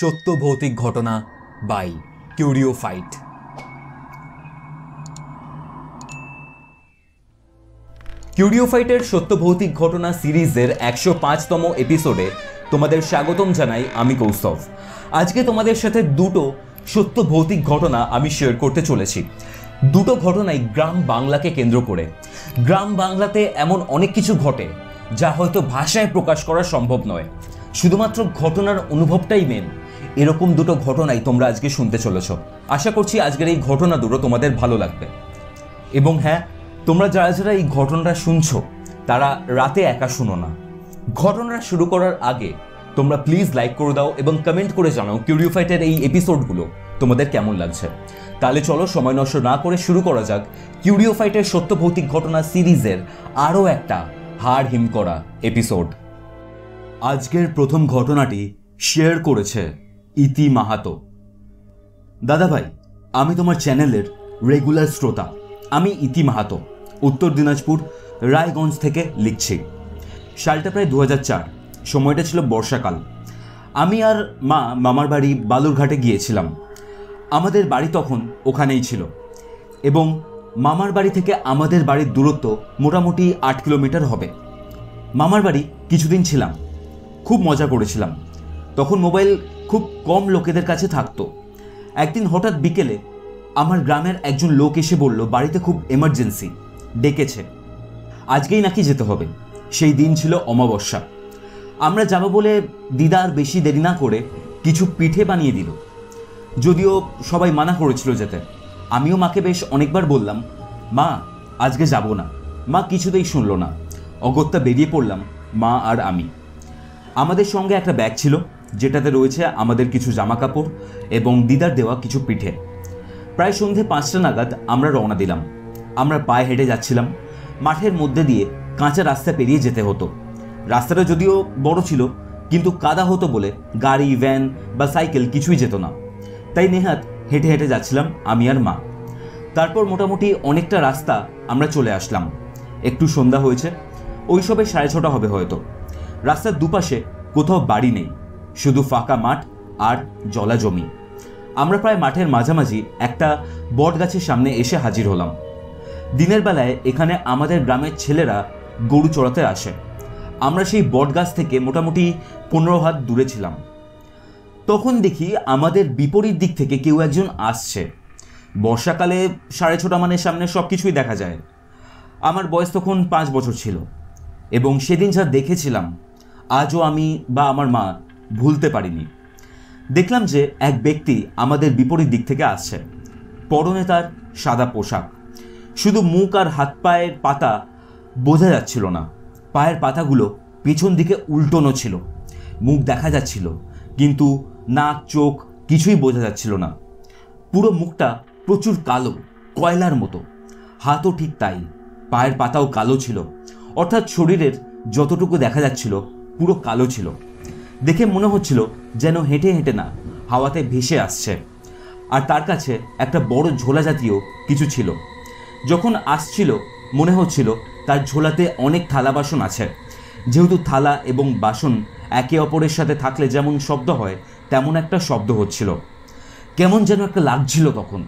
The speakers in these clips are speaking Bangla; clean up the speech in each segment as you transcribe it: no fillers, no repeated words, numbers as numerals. সত্য ভৌতিক ঘটনা বাই QrioFyte। QrioFyte-এর সত্য ভৌতিক ঘটনা সিরিজের 105তম এপিসোডে তোমাদের স্বাগতম জানাই, আমি কৌস্তভ। আজকে তোমাদের সাথে দুটো সত্য ভৌতিক ঘটনা আমি শেয়ার করতে চলেছি। দুটো ঘটনাই গ্রাম বাংলাকে কেন্দ্র করে। গ্রাম বাংলাতে এমন অনেক কিছু ঘটে যা হয়তো ভাষায় প্রকাশ করা সম্ভব নয়, শুধুমাত্র ঘটনার অনুভবটাই মেন। এরকম দুটো ঘটনাই তোমরা আজকে শুনতে চলেছ। আশা করছি আজকের এই ঘটনা দুটো তোমাদের ভালো লাগবে। এবং হ্যাঁ, তোমরা যারা যারা এই ঘটনাটা শুনছো তারা রাতে একা শুনো না। ঘটনাটা শুরু করার আগে তোমরা প্লিজ লাইক করে দাও এবং কমেন্ট করে জানাও QrioFyte-এর এই এপিসোডগুলো তোমাদের কেমন লাগছে। তাহলে চলো সময় নষ্ট না করে শুরু করা যাক QrioFyte-এর সত্য ভৌতিক ঘটনা সিরিজের আরও একটা হাড় হিম করা এপিসোড। আজকের প্রথম ঘটনাটি শেয়ার করেছে ইতি মাহাতো। দাদা ভাই, আমি তোমার চ্যানেলের রেগুলার শ্রোতা। আমি ইতি মাহাতো, উত্তর দিনাজপুর রায়গঞ্জ থেকে লিখছি। সালটা প্রায় 2004, সময়টা ছিল বর্ষাকাল। আমি আর মা মামার বাড়ি বালুরঘাটে গিয়েছিলাম। আমাদের বাড়ি তখন ওখানেই ছিল এবং মামার বাড়ি থেকে আমাদের বাড়ির দূরত্ব মোটামুটি 8 কিলোমিটার হবে। মামার বাড়ি কিছুদিন ছিলাম, খুব মজা করেছিলাম। তখন মোবাইল খুব কম লোকেদের কাছে থাকতো। একদিন হঠাৎ বিকেলে আমার গ্রামের একজন লোক এসে বলল, বাড়িতে খুব এমার্জেন্সি, ডেকেছে, আজকেই নাকি যেতে হবে। সেই দিন ছিল অমাবস্যা। আমরা যাব বলে দিদা আর বেশি দেরি না করে কিছু পিঠে বানিয়ে দিল। যদিও সবাই মানা করেছিল যেতে, আমিও মাকে বেশ অনেকবার বললাম, মা আজকে যাব না। মা কিছুতেই শুনল না। অগত্যা বেরিয়ে পড়লাম মা আর আমি। আমাদের সঙ্গে একটা ব্যাগ ছিল, যেটাতে রয়েছে আমাদের কিছু জামা কাপড় এবং দিদার দেওয়া কিছু পিঠে। প্রায় সন্ধে 5টা নাগাদ আমরা রওনা দিলাম। আমরা পায়ে হেঁটে যাচ্ছিলাম। মাঠের মধ্যে দিয়ে কাঁচা রাস্তা পেরিয়ে যেতে হতো। রাস্তাটা যদিও বড় ছিল, কিন্তু কাদা হতো বলে গাড়ি, ভ্যান বা সাইকেল কিছুই যেত না। তাই নেহাত হেঁটে হেঁটে যাচ্ছিলাম আমি আর মা। তারপর মোটামুটি অনেকটা রাস্তা আমরা চলে আসলাম। একটু সন্ধ্যা হয়েছে, ওই সবে 6:30 হবে হয়তো। রাস্তার দুপাশে কোথাও বাড়ি নেই, শুধু ফাঁকা মাঠ আর জলা জমি। আমরা প্রায় মাঠের মাঝামাঝি একটা বট গাছের সামনে এসে হাজির হলাম। দিনের বেলায় এখানে আমাদের গ্রামের ছেলেরা গরু চড়াতে আসে। আমরা সেই বট গাছ থেকে মোটামুটি 15 হাত দূরে ছিলাম। তখন দেখি আমাদের বিপরীত দিক থেকে কেউ একজন আসছে। বর্ষাকালে 6:30 মানে সামনে সব কিছুই দেখা যায়। আমার বয়স তখন 5 বছর ছিল এবং সেদিন যা দেখেছিলাম আজও আমি বা আমার মা ভুলতে পারিনি। দেখলাম যে এক ব্যক্তি আমাদের বিপরীত দিক থেকে আসছে। পরনে তার সাদা পোশাক, শুধু মুখ আর হাত পায়ের পাতা বোঝা যাচ্ছিল না। পায়ের পাতাগুলো পেছন দিকে উল্টোনো ছিল। মুখ দেখা যাচ্ছিল, কিন্তু নাক চোখ কিছুই বোঝা যাচ্ছিল না। পুরো মুখটা প্রচুর কালো, কয়লার মতো। হাতও ঠিক তাই, পায়ের পাতাও কালো ছিল। অর্থাৎ শরীরের যতটুকু দেখা যাচ্ছিল পুরো কালো ছিল। দেখে মনে হচ্ছিল যেন হেঁটে হেঁটে না, হাওয়াতে ভেসে আসছে। আর তার কাছে একটা বড় ঝোলা জাতীয় কিছু ছিল। যখন আসছিল মনে হচ্ছিল তার ঝোলাতে অনেক থালা বাসন আছে। যেহেতু থালা এবং বাসন একে অপরের সাথে থাকলে যেমন শব্দ হয়, তেমন একটা শব্দ হচ্ছিল। কেমন যেন একটা লাগছিল তখন।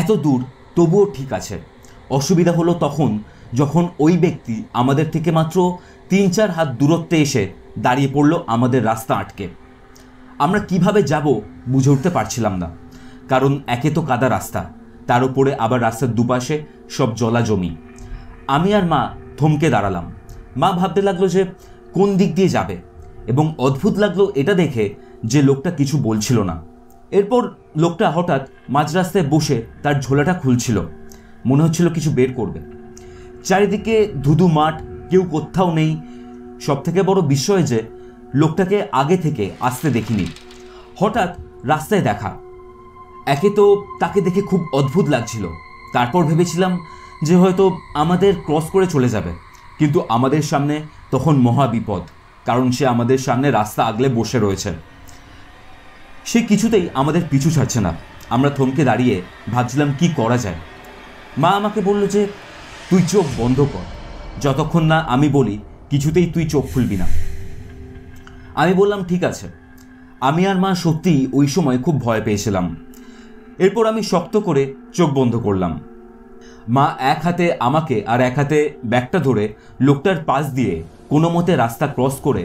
এত দূর তবুও ঠিক আছে। অসুবিধা হলো তখন যখন ওই ব্যক্তি আমাদের থেকে মাত্র 3-4 হাত দূরত্বে এসে দাঁড়িয়ে পড়ল আমাদের রাস্তা আটকে। আমরা কিভাবে যাব বুঝে উঠতে পারছিলাম না, কারণ একে তো কাদা রাস্তা, তার উপরে আবার রাস্তার দুপাশে সব জলা জমি। আমি আর মা থমকে দাঁড়ালাম। মা ভাবতে লাগলো যে কোন দিক দিয়ে যাবে, এবং অদ্ভুত লাগলো এটা দেখে যে লোকটা কিছু বলছিল না। এরপর লোকটা হঠাৎ মাঝ রাস্তায় বসে তার ঝোলাটা খুলছিল, মনে হচ্ছিল কিছু বের করবে। চারিদিকে ধুধু মাঠ, কেউ কোথাও নেই। সবথেকে বড় বিষয় যে লোকটাকে আগে থেকে আসতে দেখিনি, হঠাৎ রাস্তায় দেখা। একে তো তাকে দেখে খুব অদ্ভুত লাগছিল। তারপর ভেবেছিলাম যে হয়তো আমাদের ক্রস করে চলে যাবে, কিন্তু আমাদের সামনে তখন মহা বিপদ, কারণ সে আমাদের সামনে রাস্তা আগলে বসে রয়েছে। সে কিছুতেই আমাদের পিছু ছাড়ছে না। আমরা থমকে দাঁড়িয়ে ভাবছিলাম কি করা যায়। মা আমাকে বলল যে তুই চোখ বন্ধ কর, যতক্ষণ না আমি বলি কিছুতেই তুই চোখ খুলবি না। আমি বললাম ঠিক আছে। आमी आर मा सत्यि ओई समय खूब भय पेयेछिलाम। एरपर आमी शक्त करे चोख बंध करलाम। मा एक हाथे आमाके आर एक हाथे बैगटा धरे लोकटार पाश दिये कोनोमते रास्ता क्रस करे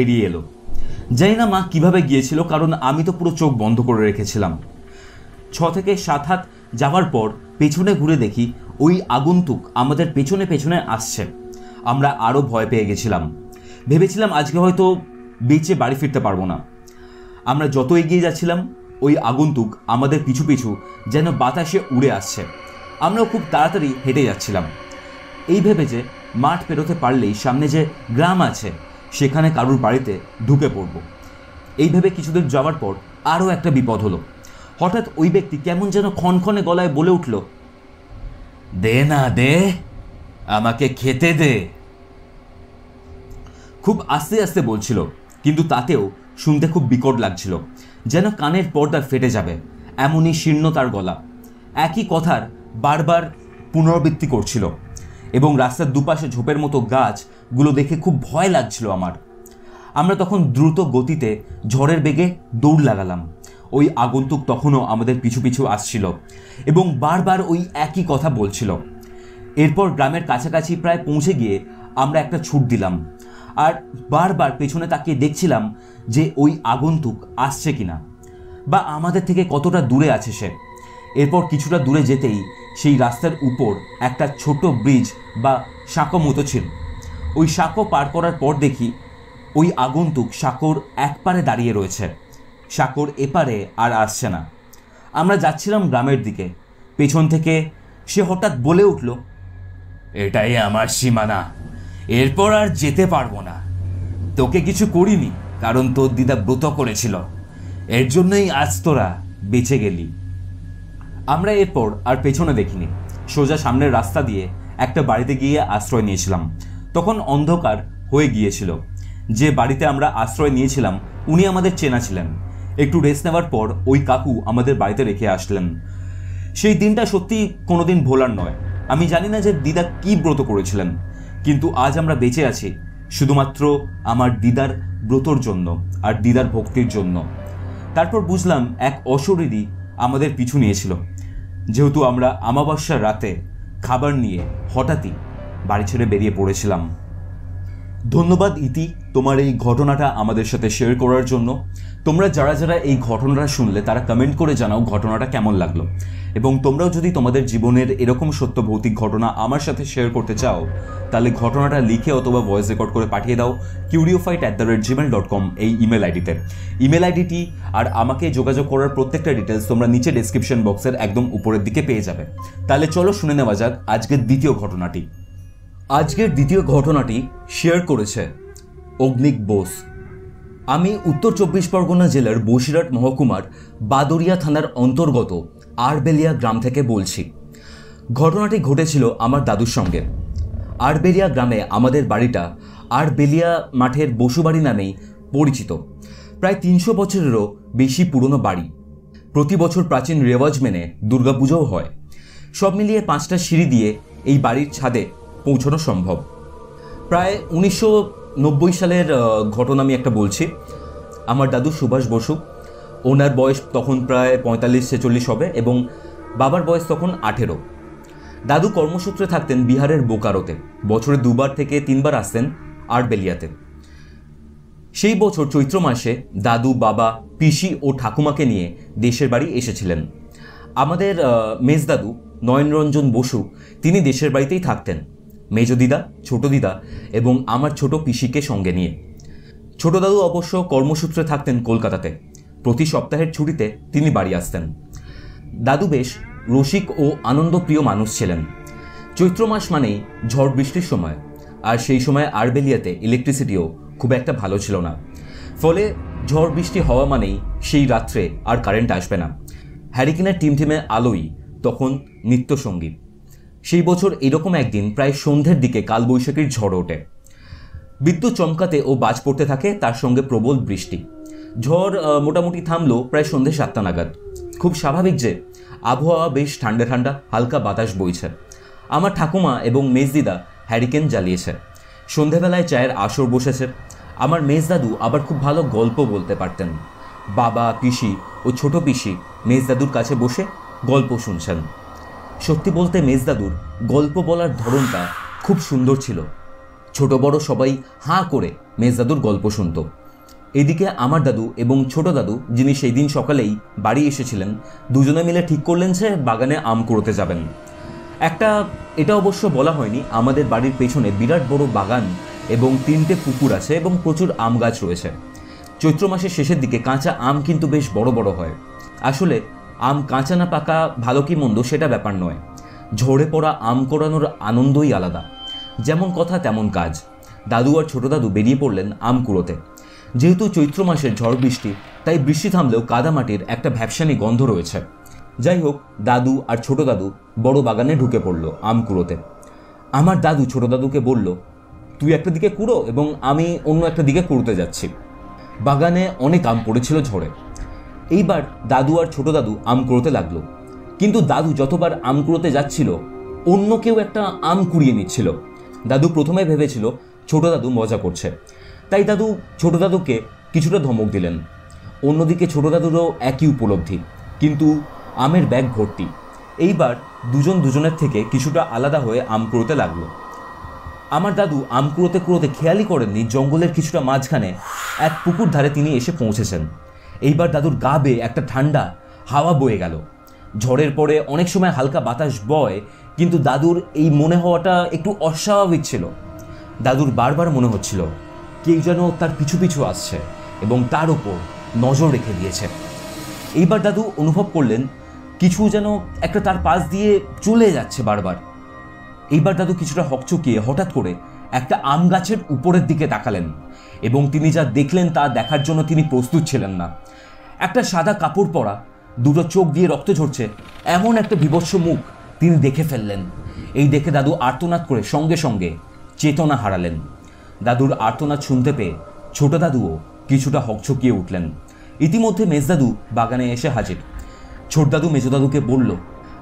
बेरिये एलो। जानि ना मा किभाबे गियेछिलो, कारण आमी तो पुरो चोख बंध करे रेखेछिलाम। 6 थेके 7 हाथ जावार पर पेछने घुरे देखी ओई आगंतुक आमादेर पेछने पेछने आसछे। आमरा आरो भय पेये गेछिलाम। भेबेछिलाम आजके होयतो बेचे बाड़ी फिरते पारबो ना। आमरा जत एगिये जाच्छिलाम ओई आगंतुक आमादेर पिछु पिछु जेन बातासे उड़े आसछे। आमरा खूब ताड़ाताड़ी हेटे जाच्छिलाम एई भेबे जे माठ पेरोते पारलेई सामने जे ग्राम आछे सेखाने कारुर बाड़ीते ढुके पड़बो। एई भेबे किछुदूर जावार पर आरो एकटा बिपद हलो। हठात् ओई व्यक्ति केमन जेन खनखने गलाय बोले उठल, दे ना दे, आमाके खेते दे। खूब आस्ते आस्ते बोलछिलो, किन्तु तातेओ शुनते खूब बिकट लागछिलो, जेन कानेर पर्दा फेटे जाबे एमनई शीर्ण तार गला। एकई कथार बार बार पुनराबृत्ति करछिलो एबं रास्तार दुपाशे झोपेर मतो गाछगुलो देखे खूब भय लागछिलो आमार। आमरा तखन द्रुत गतिते झड़ेर बेगे दौड़ लागालाम। ওই আগন্তুক তখনও আমাদের পিছু পিছু আসছিল এবং বারবার ওই একই কথা বলছিল। এরপর গ্রামের কাছাকাছি প্রায় পৌঁছে গিয়ে আমরা একটা ছুট দিলাম আর বারবার পেছনে তাকিয়ে দেখছিলাম যে ওই আগন্তুক আসছে কিনা বা আমাদের থেকে কতটা দূরে আছে সে। এরপর কিছুটা দূরে যেতেই সেই রাস্তার উপর একটা ছোট ব্রিজ বা সাঁকো মতো ছিল। ওই সাঁকো পার করার পর দেখি ওই আগন্তুক সাঁকোর একপারে দাঁড়িয়ে রয়েছে, সাঁকোর এপারে আর আসছে না। আমরা যাচ্ছিলাম গ্রামের দিকে, পেছন থেকে সে হঠাৎ বলে উঠল, এটাই আমার সীমানা, এরপর আর যেতে পারবো না। তোকে কিছু করিনি, কারণ তোর দিদা ব্রত করেছিল, এর জন্যই আজ তোরা বেঁচে গেলি। আমরা এরপর আর পেছনে দেখিনি, সোজা সামনের রাস্তা দিয়ে একটা বাড়িতে গিয়ে আশ্রয় নিয়েছিলাম। তখন অন্ধকার হয়ে গিয়েছিল। যে বাড়িতে আমরা আশ্রয় নিয়েছিলাম উনি আমাদের চেনা ছিলেন। একটু রেস্ট নেওয়ার পর ওই কাকু আমাদের বাড়িতে রেখে আসলেন। সেই দিনটা সত্যি কোনোদিন ভোলার নয়। আমি জানি না যে দিদা কী ব্রত করেছিলেন, কিন্তু আজ আমরা বেঁচে আছি শুধুমাত্র আমার দিদার ব্রতর জন্য আর দিদার ভক্তির জন্য। তারপর বুঝলাম এক অশরীরী আমাদের পিছু নিয়েছিল। যেহেতু আমরা অমাবস্যার রাতে খাবার নিয়ে হঠাৎই বাড়ি ছেড়ে বেরিয়ে পড়েছিলাম। ধন্যবাদ ইতি, তোমার এই ঘটনাটা আমাদের সাথে শেয়ার করার জন্য। তোমরা যারা যারা এই ঘটনাটা শুনলে তারা কমেন্ট করে জানাও ঘটনাটা কেমন লাগলো, এবং তোমরাও যদি তোমাদের জীবনের এরকম সত্য ভৌতিক ঘটনা আমার সাথে শেয়ার করতে চাও তাহলে ঘটনাটা লিখে অথবা ভয়েস রেকর্ড করে পাঠিয়ে দাও QrioFyte@gmail.com এই ইমেল আইডিতে। ইমেল আইডিটি আর আমাকে যোগাযোগ করার প্রত্যেকটা ডিটেলস তোমরা নিচে ডেসক্রিপশন বক্সের একদম উপরের দিকে পেয়ে যাবে। তাহলে চলো শুনে নেওয়া যাক আজকের দ্বিতীয় ঘটনাটি। আজকের দ্বিতীয় ঘটনাটি শেয়ার করেছে অগ্নিক বোস। আমি উত্তর চব্বিশ পরগনা জেলার বসিরহাট মহকুমার বাদরিয়া থানার অন্তর্গত আরবেলিয়া গ্রাম থেকে বলছি। ঘটনাটি ঘটেছিল আমার দাদুর সঙ্গে। আরবেলিয়া গ্রামে আমাদের বাড়িটা আরবেলিয়া মাঠের বসুবাড়ি নামেই পরিচিত। প্রায় 300 বছরেরও বেশি পুরনো বাড়ি। প্রতি বছর প্রাচীন রেওয়াজ মেনে দুর্গাপুজোও হয়। সব মিলিয়ে 5টা সিঁড়ি দিয়ে এই বাড়ির ছাদে পৌঁছানো সম্ভব। প্রায় 1990 সালের ঘটনা আমি একটা বলছি। আমার দাদু সুভাষ বসু, ওনার বয়স তখন প্রায় 45-46 হবে এবং বাবার বয়স তখন 18। দাদু কর্মসূত্রে থাকতেন বিহারের বোকারোতে। বছরে 2-3 বার আসতেন আরবেলিয়াতে। সেই বছর চৈত্র মাসে দাদু, বাবা, পিসি ও ঠাকুমাকে নিয়ে দেশের বাড়ি এসেছিলেন। আমাদের মেজদাদু নয়নরঞ্জন বসু তিনি দেশের বাড়িতেই থাকতেন, মেজো দিদা, ছোটো দিদা এবং আমার ছোটো পিসিকে সঙ্গে নিয়ে। ছোটো দাদু অবশ্য কর্মসূত্রে থাকতেন কলকাতাতে। প্রতি সপ্তাহের ছুটিতে তিনি বাড়ি আসতেন। দাদু বেশ রসিক ও আনন্দপ্রিয় মানুষ ছিলেন। চৈত্র মাস মানেই ঝড় বৃষ্টির সময়, আর সেই সময় আরবেলিয়াতে ইলেকট্রিসিটিও খুব একটা ভালো ছিল না। ফলে ঝড় বৃষ্টি হওয়া মানেই সেই রাত্রে আর কারেন্ট আসবে না। হ্যারিকেনের টিমটিমে আলোই তখন নিত্যসঙ্গী। সেই বছর এরকম একদিন প্রায় সন্ধ্যের দিকে কালবৈশাখীর ঝড় ওঠে। বিদ্যুৎ চমকাতে ও বাজ পড়তে থাকে, তার সঙ্গে প্রবল বৃষ্টি। ঝড় মোটামুটি থামলো প্রায় সন্ধ্যে 7টা নাগাদ। খুব স্বাভাবিক যে আবহাওয়া বেশ ঠান্ডা ঠান্ডা, হালকা বাতাস বইছে। আমার ঠাকুমা এবং মেজদিদা হ্যারিকেন জ্বালিয়েছে। সন্ধেবেলায় চায়ের আসর বসেছে। আমার মেজদাদু আবার খুব ভালো গল্প বলতে পারতেন। বাবা, পিসি ও ছোট পিসি মেজদাদুর কাছে বসে গল্প শুনছেন। সত্যি বলতে মেজদাদুর গল্প বলার ধরনটা খুব সুন্দর ছিল। ছোট বড় সবাই হাঁ করে মেজদাদুর গল্প শুনত। এদিকে আমার দাদু এবং ছোট দাদু, যিনি সেই দিন সকালেই বাড়ি এসেছিলেন, দুজনে মিলে ঠিক করলেন যে বাগানে আম কুড়োতে যাবেন। এটা অবশ্য বলা হয়নি, আমাদের বাড়ির পেছনে বিরাট বড় বাগান এবং 3টে পুকুর আছে এবং প্রচুর আম গাছ রয়েছে। চৈত্র মাসের শেষের দিকে কাঁচা আম কিন্তু বেশ বড় বড় হয়। আসলে আম কাঁচা না পাকা, ভালো কি মন্দ সেটা ব্যাপার নয়, ঝরে পড়া আম কোড়ানোর আনন্দই আলাদা। যেমন কথা তেমন কাজ, দাদু আর ছোট দাদু বেরিয়ে পড়লেন আম কুড়োতে। যেহেতু চৈত্র মাসের ঝড় বৃষ্টি, তাই বৃষ্টি থামলেও কাদামাটির একটা ভ্যাপসানি গন্ধ রয়েছে। যাই হোক, দাদু আর ছোট দাদু বড় বাগানে ঢুকে পড়ল আম কুড়োতে। আমার দাদু ছোট দাদুকে বলল, তুই একটা দিকে কুড়ো এবং আমি অন্য একটা দিকে কুড়োতে যাচ্ছি। বাগানে অনেক আম পড়েছিল ঝড়ে। এইবার দাদু আর ছোট দাদু আম কুড়োতে লাগলো, কিন্তু দাদু যতবার আম কুড়োতে যাচ্ছিল অন্য কেউ একটা আম কুড়িয়ে নিচ্ছিল। দাদু প্রথমে ভেবেছিল ছোট দাদু মজা করছে, তাই দাদু ছোট দাদুকে কিছুটা ধমক দিলেন। অন্যদিকে ছোট দাদুরও একই উপলব্ধি, কিন্তু আমের ব্যাগ ভর্তি। এইবার দুজন দুজনের থেকে কিছুটা আলাদা হয়ে আম কুড়োতে লাগলো। আমার দাদু আম কুড়োতে কুড়োতে খেয়ালই করেননি জঙ্গলের কিছুটা মাঝখানে এক পুকুর ধারে তিনি এসে পৌঁছেছেন। এইবার দাদুর গা বেয়ে একটা ঠান্ডা হাওয়া বয়ে গেল। ঝড়ের পরে অনেক সময় হালকা বাতাস বয়, কিন্তু দাদুর এই মনে হওয়াটা একটু অস্বাভাবিক ছিল। দাদুর বারবার মনে হচ্ছিল কেউ যেন তার পিছু পিছু আসছে এবং তার ওপর নজর রেখে দিয়েছে। এইবার দাদু অনুভব করলেন কিছু যেন একটা তার পাশ দিয়ে চলে যাচ্ছে বারবার। এইবার দাদু কিছুটা হকচকিয়ে হঠাৎ করে একটা আম গাছের উপরের দিকে তাকালেন এবং তিনি যা দেখলেন তা দেখার জন্য তিনি প্রস্তুত ছিলেন না। একটা সাদা কাপড় পরা, দুটো চোখ দিয়ে রক্ত ঝরছে এমন একটা বিভৎস মুখ তিনি দেখে ফেললেন। এই দেখে দাদু আর্তনাদ করে সঙ্গে সঙ্গে চেতনা হারালেন। দাদুর আর্তনাদ শুনতে পেয়ে ছোট দাদুও কিছুটা হকচকিয়ে উঠলেন। ইতিমধ্যে মেজদাদু বাগানে এসে হাজির। ছোটদাদু মেজদাদুকে বলল,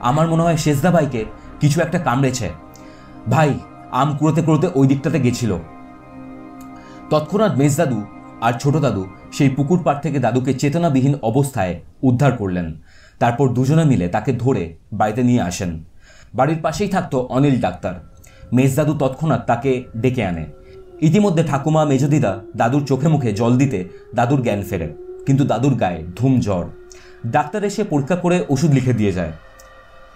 আমার মনে হয় শেষদা ভাইকে কিছু একটা কামড়েছে। ভাই আম কুড়োতে কুড়োতে ওই দিকটাতে গেছিল। তৎক্ষণাৎ মেজদাদু আর ছোট দাদু সেই পুকুর পাড় থেকে দাদুকে চেতনাবিহীন অবস্থায় উদ্ধার করলেন। তারপর দুজনে মিলে তাকে ধরে বাড়িতে নিয়ে আসেন। বাড়ির পাশেই থাকতো অনিল ডাক্তার। মেজদাদু তৎক্ষণাৎ তাকে ডেকে আনে। ইতিমধ্যে ঠাকুমা, মেজদিদা দাদুর চোখে মুখে জল দিতে দাদুর জ্ঞান ফেরে, কিন্তু দাদুর গায়ে ধুম জ্বর। ডাক্তার এসে পরীক্ষা করে ওষুধ লিখে দিয়ে যায়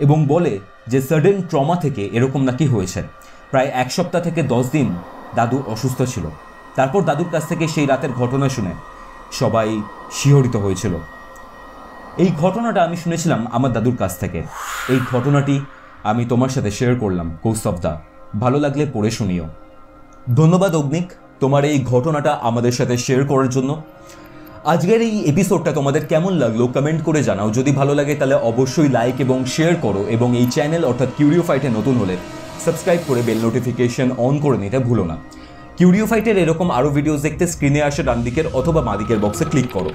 এবং বলে যে সাডেন ট্রমা থেকে এরকম নাকি হয়েছে। প্রায় 1 সপ্তাহ থেকে 10 দিন দাদু অসুস্থ ছিল। তারপর দাদুর কাছ থেকে সেই রাতের ঘটনা শুনে সবাই শিহরিত হয়েছিল। এই ঘটনাটা আমি শুনেছিলাম আমার দাদুর কাছ থেকে। এই ঘটনাটি আমি তোমার সাথে শেয়ার করলাম কৌস্তবদা, ভালো লাগলে পড়ে শুনিও। ধন্যবাদ অগ্নিক, তোমার এই ঘটনাটা আমাদের সাথে শেয়ার করার জন্য। আজকের এই এপিসোডটা তোমাদের কেমন লাগলো কমেন্ট করে জানাও। যদি ভালো লাগে তাহলে অবশ্যই লাইক এবং শেয়ার করো, এবং এই চ্যানেল অর্থাৎ QrioFyte নতুন হলে সাবস্ক্রাইব করে বেল নোটিফিকেশন অন করে নিতে ভুলো না। QrioFyte এরকম আরও ভিডিওস দেখতে স্ক্রিনে আসা ডান দিকের অথবা বাঁ দিকের বক্সে ক্লিক করো।